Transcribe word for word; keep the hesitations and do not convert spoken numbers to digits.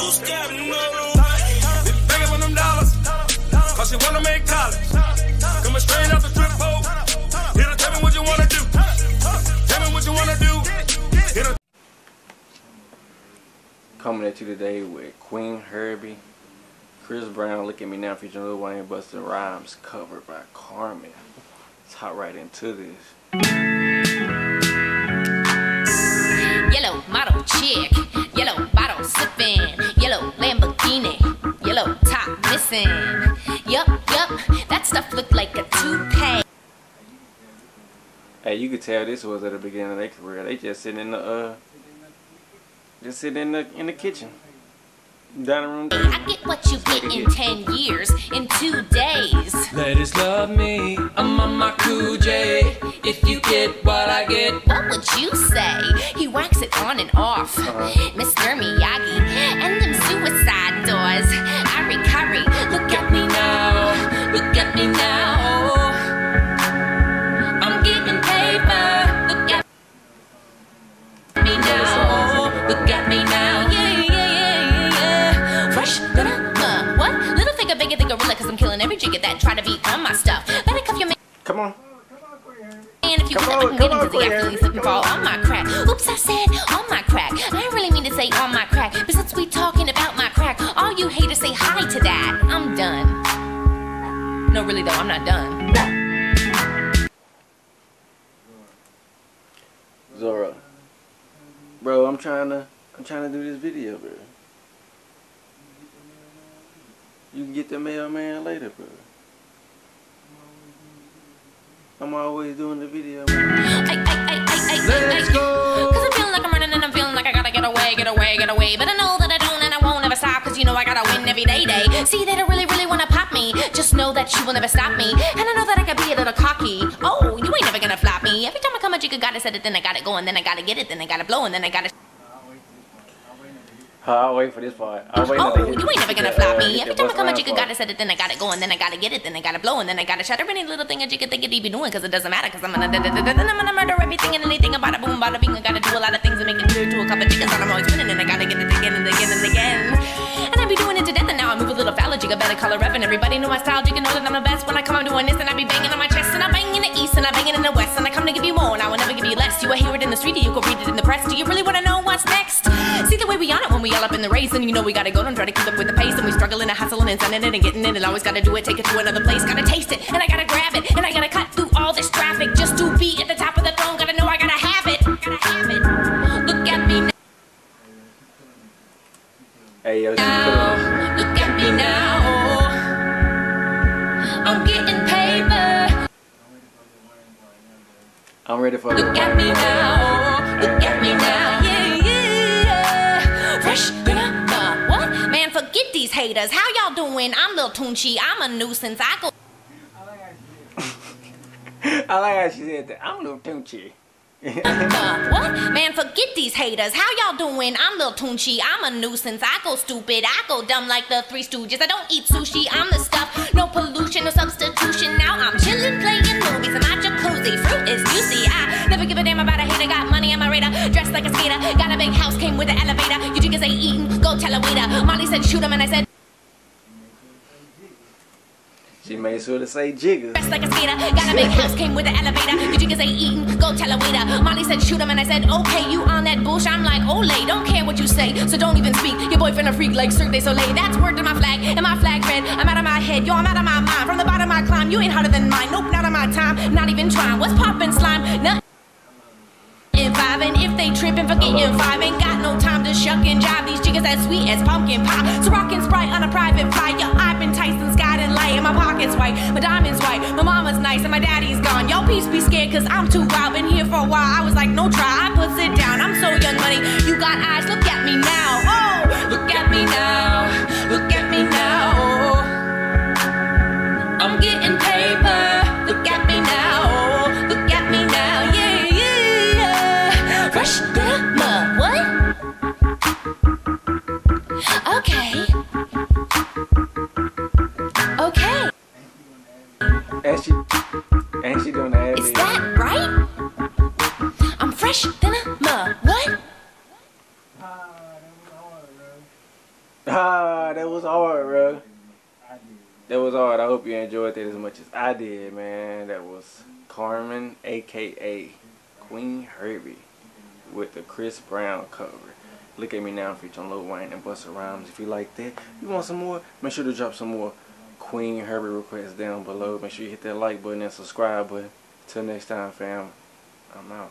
too scared, no, no, no. If you bring up on them dollars, cause she wanna make college. Coming straight off the strip pole. It'll tell me what you wanna do. Tell me what you wanna do. It'll... Coming at you today with Qveen Herby, Chris Brown, Look at Me Now featuring Lil Wayne, Busta Rhymes, covered by Karmin. Let's hop right into this. Yellow model chick, yellow bottle sipping, yellow Lamborghini, yellow top missing. Yup, yup, that stuff looked like a toupee. Hey, you could tell this was at the beginning of their career. They just sitting in the uh, just sitting in the in the kitchen. I get what you get in ten years, in two days. Ladies love me, I'm on my Coogee. If you get what I get, what would you say? He rocks it on and off, uh-huh. Mister Miyagi, and them suicide doors. Ari Kari, look at me now, look at me now. I'm getting paper, look at me now, look at me now. Every jig at that, try to be on my stuff. Let it cuff your man. Come on. And if you come on, come on, I'm looking for on my crack. Oops, I said on my crack. I didn't really mean to say on my crack, but since we talking about my crack, all you haters say hi to that. I'm done. No, really though, I'm not done. Zora, bro, I'm trying to, I'm trying to do this video, bro. You can get the mailman later, bro. I'm always doing the video. Let's go! Cause I'm feeling like I'm running and I'm feeling like I gotta get away, get away, get away. But I know that I don't and I won't ever stop, cause you know I gotta win every day day. See, they don't really, really wanna pop me. Just know that you will never stop me. And I know that I can be a little cocky. Oh, you ain't never gonna flop me. Every time I come at you, you gotta set it, then I gotta go, and then I gotta get it, then I gotta blow, and then I gotta... I'll wait for this part. I'll wait oh, you ain't never gonna flop me. Every time I come at you, you gotta set it, then I gotta go, and then I gotta get it, then I gotta blow, and then I gotta shatter any little thing that you could think it'd be doing, cause it doesn't matter, cause I'm gonna, then I'm gonna murder everything and anything about it, boom, bada bing. I gotta do a lot of things to make it clear to a couple of chickens that I'm always winning, and I gotta get it again and again and again. And I be doing it to death, and now I move a little foul, you got better color rep, and everybody know my style, you can know that I'm the best. When I come, I'm doing this, and I be banging on my chest, and I bang in the east, and I bang in the west, and I come to give you more, and I will never give you less. You a hear it in the street, you can read it in the press. Do you really wanna know what's next? See the way we on it when we all up in the race, and you know we gotta go and try to keep up with the pace, and we struggling and hustling and sending it and getting it, and always gotta do it, take it to another place, gotta taste it, and I gotta grab it, and I gotta cut through all this traffic just to be at the top of the throne. Gotta know I gotta have it, gotta have it. Look at me now. Hey, yo, now. Look at me now. I'm getting paper. I'm ready for it. Look at me now. Look at me now. Man, forget these haters. How y'all doing? I'm Lil Tunechi. I'm a nuisance. I go. I like how she said that. I'm Lil Tunechi. uh, what? Man, forget these haters. How y'all doing? I'm Lil Tunechi. I'm a nuisance. I go stupid. I go dumb like the Three Stooges. I don't eat sushi. I'm the stuff. No pollution, no substitution. Now I'm chilling, playing movies in my jacuzzi. Fruit is juicy. I never give a damn about a hater. Got money on my radar. Dressed like a skater. Got a big house. Came with an elevator. You chickens ain't eating. Go tell a waiter. Molly said shoot him, and I said. She made sure to say jiggers. Dressed like a skater, got a big house, came with an elevator. You jiggers ain't eating, go tell a waiter. Molly said shoot him, and I said, okay, you on that bullshit? I'm like, Olay, don't care what you say, so don't even speak. Your boyfriend a freak like Cirque du Soleil. That's word to my flag, and my flag red. I'm out of my head, yo, I'm out of my mind. From the bottom I climb, you ain't harder than mine. Nope, not on my time, not even trying. What's poppin' slime? Nothing. And if they trippin', forget your vibe. Ain't got no time to shuck and jive. These jiggers as sweet as pumpkin pie. So rockin' Sprite on a private fire. I've been Tyson's guide and light. And my pocket's white, my diamond's white. My mama's nice and my daddy's gone. Y'all peeps be scared cause I'm too wild. Been here for a while, I was like, no try. I put it down, I'm so young money. You got eyes, look at me now. Oh, look at me now. Look at me now. I'm getting paper. Look at me now. Look at me now, yeah. Rush the mud, what? Okay. Okay. And she, and she doing that. Is that right? I'm fresh than a mud, what? Ah, that was hard, bro. That was hard. I hope you enjoyed it as much as I did, man. That was Karmin, aka Qveen Herby, with the Chris Brown cover. Look at me now, featuring Lil Wayne and Busta Rhymes. If you like that, you want some more, make sure to drop some more Qveen Herby requests down below. Make sure you hit that like button and subscribe button. Till next time, fam. I'm out.